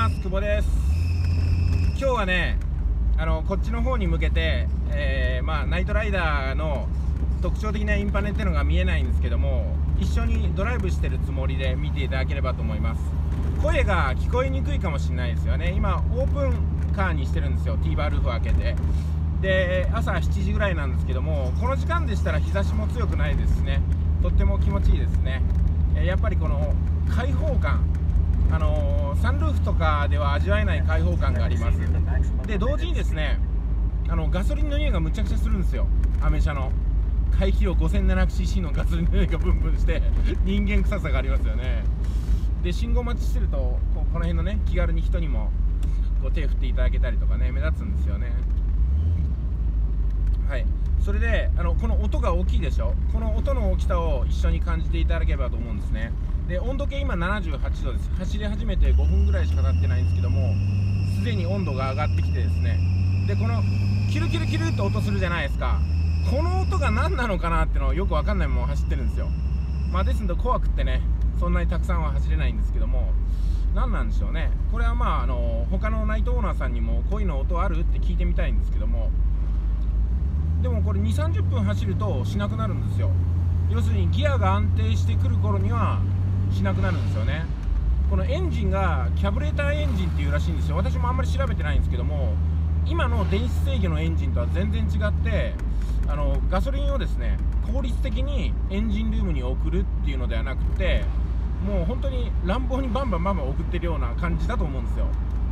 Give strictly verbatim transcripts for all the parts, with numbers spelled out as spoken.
ます。久保です。今日はね、あのこっちの方に向けて、えーまあ、ナイトライダーの特徴的なインパネっていうのが見えないんですけども、一緒にドライブしてるつもりで見ていただければと思います。声が聞こえにくいかもしれないですよね。今オープンカーにしてるんですよ。 T バールーフを開けて、で朝しちじぐらいなんですけども、この時間でしたら日差しも強くないですしね、とっても気持ちいいですね。やっぱりこの開放感、あのー、サンルーフとかでは味わえない開放感があります。で同時にですね、あのガソリンの匂いがむちゃくちゃするんですよ。アメ車の排気量 ごせんななひゃくシーシー のガソリンの匂いがブンブンして人間臭さがありますよね。で信号待ちしてると こ, この辺のね、気軽に人にもこう手振っていただけたりとかね、目立つんですよね。はい、それであのこの音が大きいでしょ。この音の大きさを一緒に感じていただければと思うんですね。で温度計今ななじゅうはちどです。走り始めてごふんぐらいしか経ってないんですけども、すでに温度が上がってきてですね、でこのキルキルキルって音するじゃないですか。この音が何なのかなってのをよく分かんないまま走ってるんですよ。まあですので怖くってね、そんなにたくさんは走れないんですけども、何なんでしょうね。これはまああの他のナイトオーナーさんにもこういうの音あるって聞いてみたいんですけども、でもこれにじゅうさんじゅっぷん走るとしなくなるんですよ。要するにギアが安定してくる頃にはしなくなるんですよね。このエンジンがキャブレーターエンジンっていうらしいんですよ。私もあんまり調べてないんですけども、今の電子制御のエンジンとは全然違って、あのガソリンをですね効率的にエンジンルームに送るっていうのではなくて、もう本当に乱暴にバンバンバンバン送ってるような感じだと思うんですよ。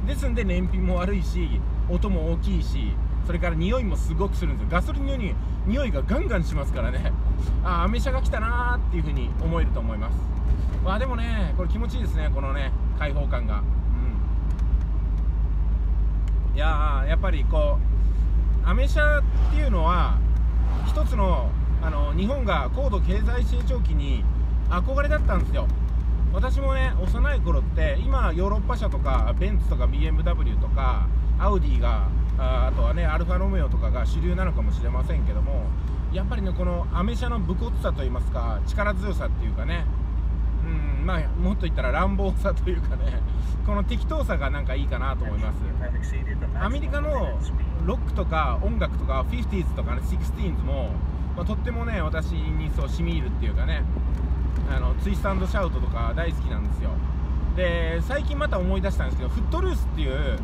ですんで燃費も悪いし、音も大きいし、それから匂いもすごくするんですよ。ガソリンのように匂いがガンガンしますからね。ああ、アメ車が来たなーっていう風に思えると思います。まあでもね、これ気持ちいいですね、このね開放感が、うん、いやー、やっぱりこうアメ車っていうのは一つの、あの日本が高度経済成長期に憧れだったんですよ。私もね、幼い頃って、今ヨーロッパ車とかベンツとか ビーエムダブリュー とかアウディが、あとはねアルファロメオとかが主流なのかもしれませんけども、やっぱりねこのアメ車の武骨さといいますか、力強さっていうかね、うん、まあもっと言ったら乱暴さというかね、この適当さがなんかいいかなと思います。アメリカのロックとか音楽とか フィフティーズ とか、ね、シックスティーンズ も、まあ、とってもね私にそう染み入るっていうかね、あのツイスト&シャウトとか大好きなんですよ。で最近また思い出したんですけど、フットルースっていう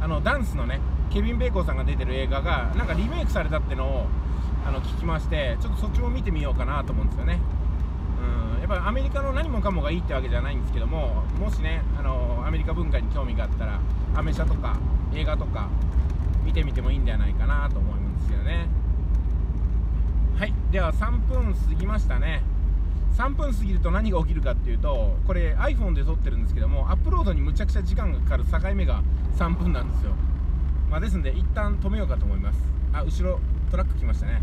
あのダンスのねケビン・ベーコンさんが出てる映画がなんかリメイクされたってのをあの聞きまして、ちょっとそっちも見てみようかなと思うんですよね。うん、やっぱりアメリカの何もかもがいいってわけじゃないんですけども、もしねあのアメリカ文化に興味があったらアメ車とか映画とか見てみてもいいんじゃないかなと思うんですよね。はい、ではさんぷん過ぎましたね。さんぷん過ぎると何が起きるかっていうと、これ アイフォン で撮ってるんですけども、アップロードにむちゃくちゃ時間がかかる境目がさんぷんなんですよ。まあですので一旦止めようかと思います。あ、後ろトラック来ましたね。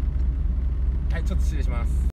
はい、ちょっと失礼します。